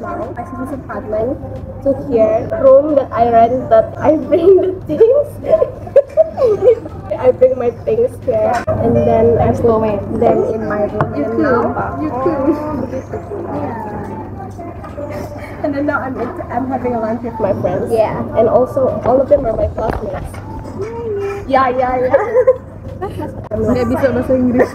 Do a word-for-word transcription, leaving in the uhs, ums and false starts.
Now I see this apartment, so here room that I rent, that I bring the things. I bring my things here, and then I put them in my room. You and now you cool. Yeah. And then now I'm I'm having a lunch with my friends. Yeah. And also all of them are my classmates. Yeah, yeah, yeah. Nggak bisa bahasa Inggris.